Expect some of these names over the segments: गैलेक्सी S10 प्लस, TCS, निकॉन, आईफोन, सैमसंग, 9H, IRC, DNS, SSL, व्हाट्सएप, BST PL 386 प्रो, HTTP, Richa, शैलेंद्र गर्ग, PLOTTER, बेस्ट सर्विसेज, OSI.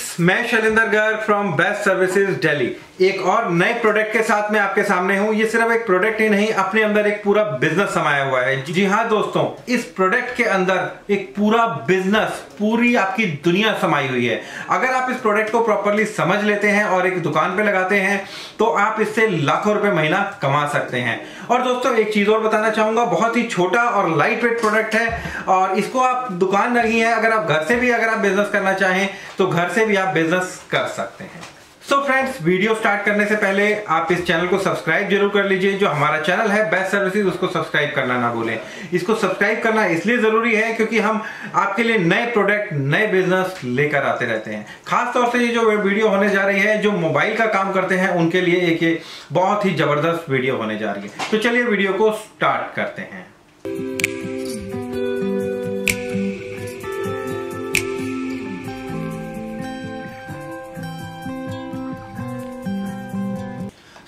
Friends, मैं शैलेंद्र गर्ग from बेस्ट सर्विसेज Delhi एक और नए प्रोडक्ट के साथ मैं आपके सामने हूँ। ये सिर्फ एक प्रोडक्ट ही नहीं, अपने अंदर एक पूरा बिजनेस समाया हुआ है। जी हाँ दोस्तों, इस प्रोडक्ट के अंदर एक पूरा बिजनेस, पूरी आपकी दुनिया समाई हुई है। अगर आप इस प्रोडक्ट को प्रॉपरली समझ लेते हैं और एक दुकान पे लगाते हैं तो आप इससे लाखों रुपए महीना कमा सकते हैं। और दोस्तों एक चीज और बताना चाहूंगा, बहुत ही छोटा और लाइट वेट प्रोडक्ट है और इसको आप दुकान नहीं है, अगर आप घर से भी अगर आप बिजनेस करना चाहें तो घर से भी आप बिजनेस कर सकते हैं। सो फ्रेंड्स, वीडियो स्टार्ट करने से पहले आप इस चैनल को सब्सक्राइब जरूर कर लीजिए। जो हमारा चैनल है बेस्ट सर्विसेज, उसको सब्सक्राइब करना ना भूलें। इसको सब्सक्राइब करना इसलिए जरूरी है क्योंकि हम आपके लिए नए प्रोडक्ट, नए बिजनेस लेकर आते रहते हैं। खास तौर से ये जो वीडियो होने जा रही है, जो मोबाइल का काम करते हैं उनके लिए एक बहुत ही जबरदस्त वीडियो होने जा रही है। तो चलिए वीडियो को स्टार्ट करते हैं।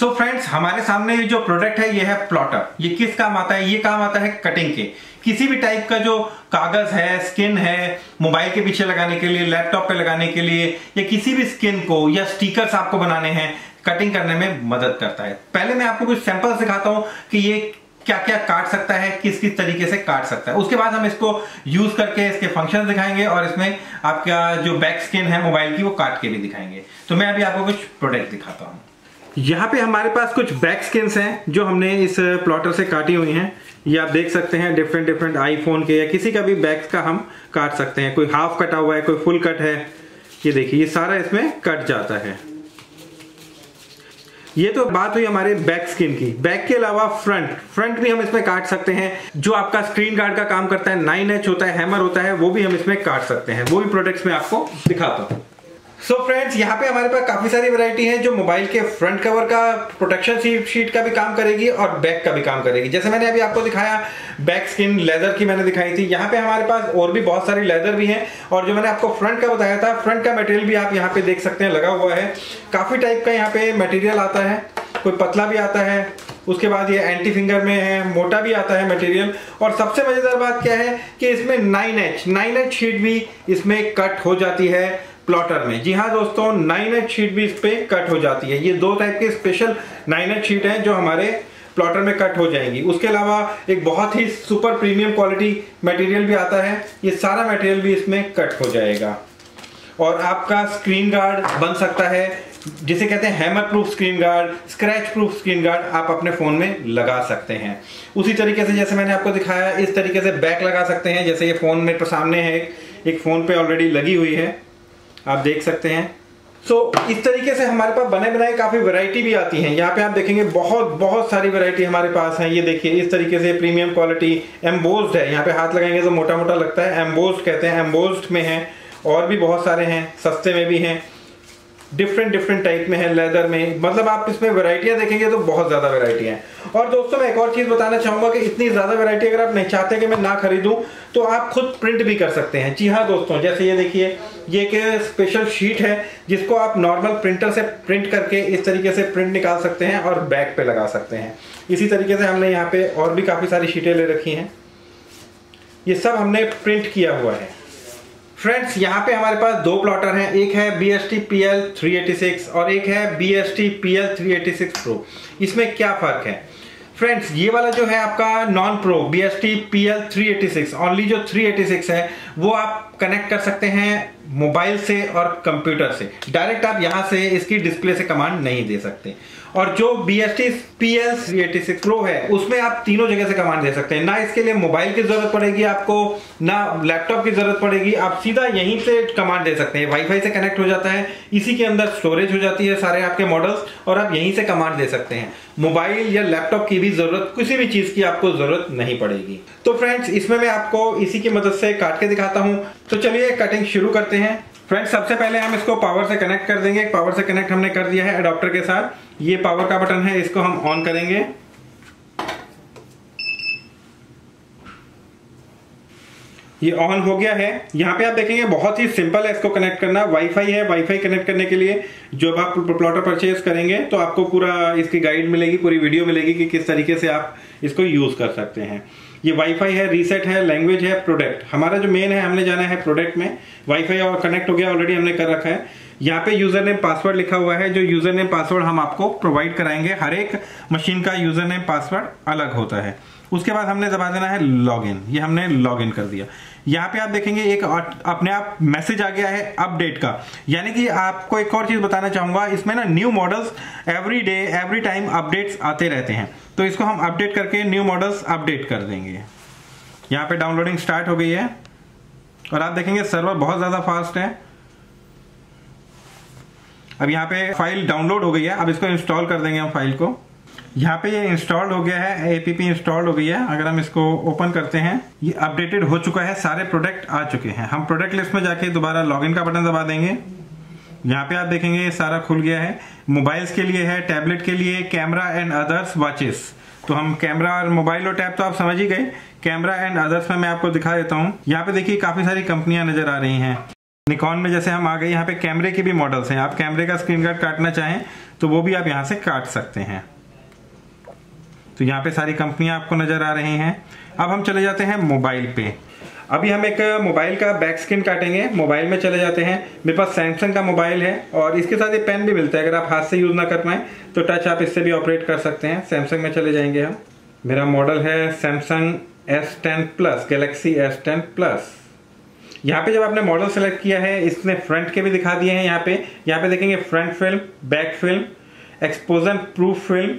सो फ्रेंड्स, हमारे सामने ये जो प्रोडक्ट है ये है प्लॉटर। ये किस काम आता है? ये काम आता है कटिंग के। किसी भी टाइप का जो कागज है, स्किन है, मोबाइल के पीछे लगाने के लिए, लैपटॉप पे लगाने के लिए, या किसी भी स्किन को या स्टिकर्स आपको बनाने हैं, कटिंग करने में मदद करता है। पहले मैं आपको कुछ सैंपल्स दिखाता हूं कि ये क्या क्या काट सकता है, किस किस तरीके से काट सकता है। उसके बाद हम इसको यूज करके इसके फंक्शंस दिखाएंगे और इसमें आपका जो बैक स्किन है मोबाइल की वो काट के भी दिखाएंगे। तो मैं अभी आपको कुछ प्रोडक्ट दिखाता हूँ। यहाँ पे हमारे पास कुछ बैक स्किन्स हैं जो हमने इस प्लॉटर से काटी हुई हैं। ये आप देख सकते हैं, डिफरेंट डिफरेंट आईफोन के या किसी का भी बैक का हम काट सकते हैं। कोई हाफ कटा हुआ है, कोई फुल कट है। ये देखिए, ये सारा इसमें कट जाता है। ये तो बात हुई हमारे बैक स्किन की। बैक के अलावा फ्रंट भी हम इसमें काट सकते हैं। जो आपका स्क्रीन गार्ड का काम करता है, 9H होता है, हैमर होता है, वो भी हम इसमें काट सकते हैं। वो भी प्रोडक्ट्स में आपको दिखाता हूँ। सो फ्रेंड्स, यहाँ पे हमारे पास काफी सारी वैरायटी है जो मोबाइल के फ्रंट कवर का, प्रोटेक्शन शीट का भी काम करेगी और बैक का भी काम करेगी। जैसे मैंने अभी आपको दिखाया बैक स्किन लेदर की मैंने दिखाई थी, यहाँ पे हमारे पास और भी बहुत सारी लेदर भी हैं। और जो मैंने आपको फ्रंट का बताया था, फ्रंट का मटेरियल भी आप यहाँ पे देख सकते हैं लगा हुआ है। काफी टाइप का यहाँ पे मटेरियल आता है, कोई पतला भी आता है। उसके बाद ये एंटी फिंगर में है, मोटा भी आता है मटेरियल। और सबसे मजेदार बात क्या है कि इसमें 9H शीट भी इसमें कट हो जाती है प्लॉटर में। जी हाँ दोस्तों, 9H शीट भी इस पे कट हो जाती है। ये दो टाइप के स्पेशल 9H शीट हैं जो हमारे प्लॉटर में कट हो जाएंगी। उसके अलावा एक बहुत ही सुपर प्रीमियम क्वालिटी मटेरियल भी आता है। ये सारा मटेरियल भी इसमें कट हो जाएगा और आपका स्क्रीन गार्ड बन सकता है, जिसे कहते हैं hammer proof screen guard, scratch proof screen guard आप अपने फोन में लगा सकते हैं। उसी तरीके से जैसे मैंने आपको दिखाया, इस तरीके से बैक लगा सकते हैं। जैसे ये फोन मेरे सामने है, एक फोन पे ऑलरेडी लगी हुई है, आप देख सकते हैं। सो इस तरीके से हमारे पास बने बनाए काफ़ी वैरायटी भी आती हैं। यहाँ पे आप देखेंगे बहुत सारी वैरायटी हमारे पास हैं। ये देखिए, इस तरीके से प्रीमियम क्वालिटी एम्बोस्ड है। यहाँ पे हाथ लगाएंगे तो मोटा मोटा लगता है, एम्बोस्ड कहते हैं। एम्बोस्ड में है और भी बहुत सारे हैं, सस्ते में भी हैं, डिफरेंट टाइप में है, लेदर में। मतलब आप इसमें वैरायटियाँ देखेंगे तो बहुत ज़्यादा वैरायटी हैं। और दोस्तों मैं एक और चीज़ बताना चाहूँगा कि इतनी ज़्यादा वैरायटी अगर आप नहीं चाहते कि मैं ना खरीदूँ तो आप खुद प्रिंट भी कर सकते हैं। जी हाँ दोस्तों, जैसे ये देखिए, ये एक स्पेशल शीट है जिसको आप नॉर्मल प्रिंटर से प्रिंट करके इस तरीके से प्रिंट निकाल सकते हैं और बैक पे लगा सकते हैं। इसी तरीके से हमने यहाँ पे और भी काफ़ी सारी शीटें ले रखी हैं, ये सब हमने प्रिंट किया हुआ है। फ्रेंड्स, यहाँ पे हमारे पास दो प्लॉटर हैं, एक है BST PL 386 और एक है BST PL 386 प्रो। इसमें क्या फ़र्क है फ्रेंड्स? ये वाला जो है आपका non प्रो BST PL 386, only जो 386 है वो आप कनेक्ट कर सकते हैं मोबाइल से और कंप्यूटर से। डायरेक्ट आप यहाँ से इसकी डिस्प्ले से कमांड नहीं दे सकते। और जो BST PL 386 प्रो है उसमें आप तीनों जगह से कमांड दे सकते हैं। ना इसके लिए मोबाइल की जरूरत पड़ेगी आपको, ना लैपटॉप की जरूरत पड़ेगी, आप सीधा यहीं से कमांड दे सकते हैं। वाईफाई से कनेक्ट हो जाता है, इसी के अंदर स्टोरेज हो जाती है सारे आपके मॉडल्स और आप यहीं से कमांड दे सकते हैं। मोबाइल या लैपटॉप की भी जरूरत, किसी भी चीज की आपको जरूरत नहीं पड़ेगी। तो फ्रेंड्स, इसमें मैं आपको इसी की मदद से काट के दिखाता हूँ। तो चलिए कटिंग शुरू करते हैं। फ्रेंड्स, सबसे पहले हम इसको पावर से कनेक्ट कर देंगे। पावर से कनेक्ट हमने कर दिया है अडॉप्टर के साथ। ये पावर का बटन है, इसको हम ऑन करेंगे। ये ऑन हो गया है। यहाँ पे आप देखेंगे बहुत ही सिंपल है इसको कनेक्ट करना। वाईफाई है, वाईफाई कनेक्ट करने के लिए जब आप प्लॉटर परचेज करेंगे तो आपको पूरा इसकी गाइड मिलेगी, पूरी वीडियो मिलेगी कि किस तरीके से आप इसको यूज कर सकते हैं। ये वाईफाई है, रीसेट है, लैंग्वेज है, प्रोडक्ट। हमारा जो मेन है हमने जाना है प्रोडक्ट में। वाईफाई और कनेक्ट हो गया, ऑलरेडी हमने कर रखा है। यहाँ पे यूजर नेम पासवर्ड लिखा हुआ है, जो यूजर नेम पासवर्ड हम आपको प्रोवाइड कराएंगे। हर एक मशीन का यूजर नेम पासवर्ड अलग होता है। उसके बाद हमने दबा देना है लॉगिन। ये हमने लॉगिन कर दिया। यहाँ पे आप देखेंगे एक अपने आप मैसेज आ गया है अपडेट का। यानी कि आपको एक और चीज बताना चाहूंगा, इसमें ना new models every day every time updates आते रहते हैं, तो इसको हम अपडेट करके न्यू मॉडल्स अपडेट कर देंगे। यहाँ पे डाउनलोडिंग स्टार्ट हो गई है और आप देखेंगे सर्वर बहुत ज्यादा फास्ट है। अब यहाँ पे फाइल डाउनलोड हो गई है, अब इसको इंस्टॉल कर देंगे हम फाइल को। यहाँ पे ये इंस्टॉल हो गया है, एपीपी इंस्टॉल हो गई है। अगर हम इसको ओपन करते हैं, ये अपडेटेड हो चुका है, सारे प्रोडक्ट आ चुके हैं। हम प्रोडक्ट लिस्ट में जाके दोबारा लॉगिन का बटन दबा देंगे। यहाँ पे आप देखेंगे सारा खुल गया है। मोबाइल्स के लिए है, टैबलेट के लिए, कैमरा एंड अदर्स वॉचेस। तो हम कैमरा और मोबाइल और टैब तो आप समझ ही गए। कैमरा एंड अदर्स में मैं आपको दिखा देता हूँ। यहाँ पे देखिए काफी सारी कंपनियां नजर आ रही हैं। निकॉन में जैसे हम आ गए, यहाँ पे कैमरे के भी मॉडल्स हैं। आप कैमरे का स्क्रीन गार्ड काटना चाहें तो वो भी आप यहाँ से काट सकते हैं। तो यहाँ पे सारी कंपनियां आपको नजर आ रही हैं। अब हम चले जाते हैं मोबाइल पे। अभी हम एक मोबाइल का बैक स्क्रीन काटेंगे। मोबाइल में चले जाते हैं। मेरे पास सैमसंग का मोबाइल है और इसके साथ ये पेन भी मिलता है। अगर आप हाथ से यूज ना कर पाए तो टच आप इससे भी ऑपरेट कर सकते हैं। सैमसंग में चले जाएंगे हम। मेरा मॉडल है सैमसंग S10 plus, गैलेक्सी S10 प्लस। यहाँ पे जब आपने मॉडल सेलेक्ट किया है, इसने फ्रंट के भी दिखा दिए हैं। यहाँ पे देखेंगे front film, back film, exposure proof film,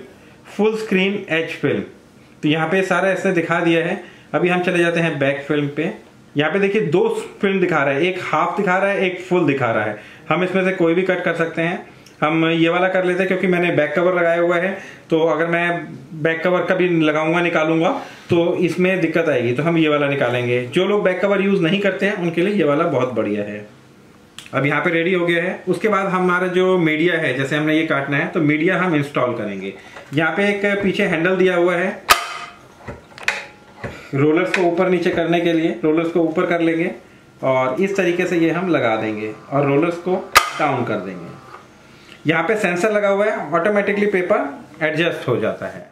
full screen H film. तो यहाँ पे सारा इसने दिखा दिया है। अभी हम चले जाते हैं बैक फिल्म पे। यहाँ पे देखिए दो फिल्म दिखा रहा है, एक हाफ दिखा रहा है, एक फुल दिखा रहा है। हम इसमें से कोई भी कट कर सकते हैं। हम ये वाला कर लेते हैं क्योंकि मैंने बैक कवर लगाया हुआ है, तो अगर मैं बैक कवर का भी लगाऊंगा निकालूंगा तो इसमें दिक्कत आएगी, तो हम ये वाला निकालेंगे। जो लोग बैक कवर यूज नहीं करते हैं उनके लिए ये वाला बहुत बढ़िया है। अब यहाँ पे रेडी हो गया है। उसके बाद हमारा जो मीडिया है, जैसे हमने ये काटना है तो मीडिया हम इंस्टॉल करेंगे। यहाँ पे एक पीछे हैंडल दिया हुआ है रोलर्स को ऊपर नीचे करने के लिए। रोलर्स को ऊपर कर लेंगे और इस तरीके से ये हम लगा देंगे और रोलर्स को डाउन कर देंगे। यहाँ पे सेंसर लगा हुआ है, ऑटोमेटिकली पेपर एडजस्ट हो जाता है।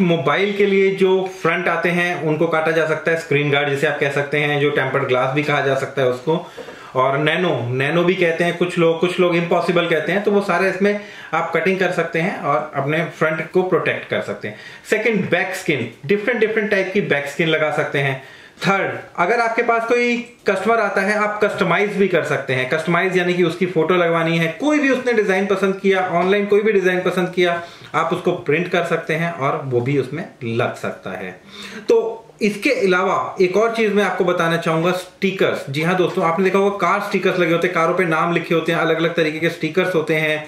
मोबाइल के लिए जो फ्रंट आते हैं उनको काटा जा सकता है, स्क्रीन गार्ड जिसे आप कह सकते हैं, जो टेम्पर्ड ग्लास भी कहा जा सकता है उसको, और नैनो भी कहते हैं कुछ लोग इम्पॉसिबल कहते हैं। तो वो सारे इसमें आप कटिंग कर सकते हैं और अपने फ्रंट को प्रोटेक्ट कर सकते हैं। Second, back skin, different type की बैक स्किन लगा सकते हैं। थर्ड, अगर आपके पास कोई कस्टमर आता है आप कस्टमाइज भी कर सकते हैं। कस्टमाइज यानी कि उसकी फोटो लगवानी है, कोई भी उसने डिजाइन पसंद किया ऑनलाइन, कोई भी डिजाइन पसंद किया आप उसको प्रिंट कर सकते हैं और वो भी उसमें लग सकता है। तो इसके अलावा एक और चीज मैं आपको बताना चाहूंगा, स्टिकर्स। जी हाँ दोस्तों, आपने देखा होगा कार स्टिकर्स लगे होते हैं, कारों पे नाम लिखे होते हैं, अलग अलग तरीके के स्टिकर्स होते हैं,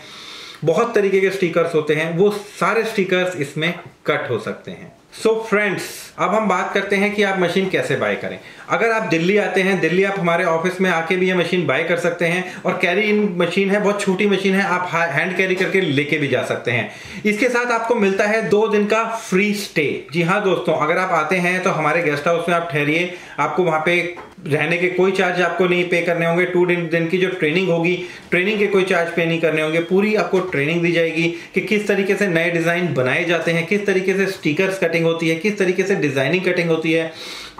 बहुत तरीके के स्टिकर्स होते हैं। वो सारे स्टिकर्स इसमें कट हो सकते हैं। सो फ्रेंड्स, अब हम बात करते हैं कि आप मशीन कैसे बाय करें। अगर आप दिल्ली आते हैं, दिल्ली आप हमारे ऑफिस में आके भी ये मशीन बाय कर सकते हैं और कैरी इन मशीन है, बहुत छोटी मशीन है, आप हैंड कैरी करके लेके भी जा सकते हैं। इसके साथ आपको मिलता है 2 दिन का फ्री स्टे। जी हाँ दोस्तों, अगर आप आते हैं तो हमारे गेस्ट हाउस में आप ठहरिए, आपको वहाँ पे रहने के कोई चार्ज आपको नहीं पे करने होंगे। 2 दिन की जो ट्रेनिंग होगी, ट्रेनिंग के कोई चार्ज पे नहीं करने होंगे। पूरी आपको ट्रेनिंग दी जाएगी कि किस तरीके से नए डिजाइन बनाए जाते हैं, किस तरीके से स्टिकर्स कटिंग होती है, किस तरीके से डिजाइनिंग कटिंग होती है।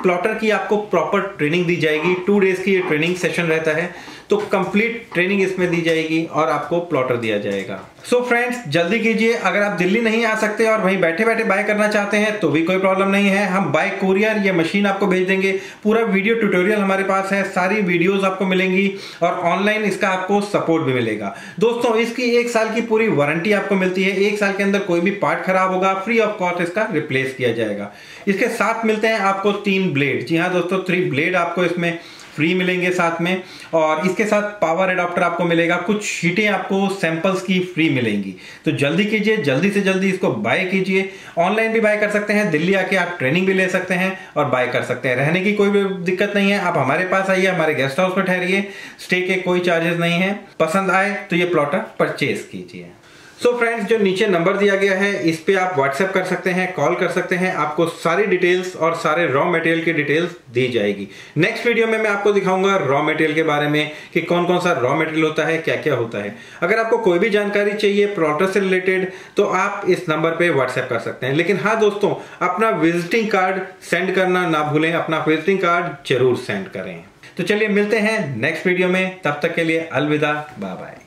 प्लॉटर की आपको प्रॉपर ट्रेनिंग दी जाएगी। 2 डेज की ये ट्रेनिंग सेशन रहता है। तो कंप्लीट ट्रेनिंग इसमें दी जाएगी और आपको प्लॉटर दिया जाएगा। सो फ्रेंड्स जल्दी कीजिए, अगर आप दिल्ली नहीं आ सकते और वहीं बैठे बैठे बाय करना चाहते हैं तो भी कोई प्रॉब्लम नहीं है, हम बाय कोरियर ये मशीन आपको भेज देंगे। पूरा वीडियो ट्यूटोरियल हमारे पास है, सारी वीडियोस आपको मिलेंगी और ऑनलाइन इसका आपको सपोर्ट भी मिलेगा। दोस्तों इसकी 1 साल की पूरी वारंटी आपको मिलती है, 1 साल के अंदर कोई भी पार्ट खराब होगा फ्री ऑफ कॉस्ट इसका रिप्लेस किया जाएगा। इसके साथ मिलते हैं आपको 3 ब्लेड, जी हाँ दोस्तों 3 ब्लेड आपको इसमें फ्री मिलेंगे साथ में, और इसके साथ पावर एडाप्टर आपको मिलेगा, कुछ शीटें आपको सैंपल्स की फ्री मिलेंगी। तो जल्दी कीजिए, जल्दी से जल्दी इसको बाय कीजिए। ऑनलाइन भी बाय कर सकते हैं, दिल्ली आके आप ट्रेनिंग भी ले सकते हैं और बाय कर सकते हैं। रहने की कोई भी दिक्कत नहीं है, आप हमारे पास आइए, हमारे गेस्ट हाउस पर ठहरिए, स्टे के कोई चार्जेस नहीं है। पसंद आए तो ये प्लॉटर परचेज कीजिए। सो फ्रेंड्स जो नीचे नंबर दिया गया है इस पे आप व्हाट्सएप कर सकते हैं, कॉल कर सकते हैं, आपको सारी डिटेल्स और सारे रॉ मटेरियल की डिटेल्स दी जाएगी। नेक्स्ट वीडियो में मैं आपको दिखाऊंगा रॉ मटेरियल के बारे में कि कौन कौन सा रॉ मटेरियल होता है, क्या क्या होता है। अगर आपको कोई भी जानकारी चाहिए प्लॉटर से रिलेटेड तो आप इस नंबर पर व्हाट्सएप कर सकते हैं। लेकिन हाँ दोस्तों, अपना विजिटिंग कार्ड सेंड करना ना भूलें, अपना विजिटिंग कार्ड जरूर सेंड करें। तो चलिए मिलते हैं नेक्स्ट वीडियो में, तब तक के लिए अलविदा, बाय बाय।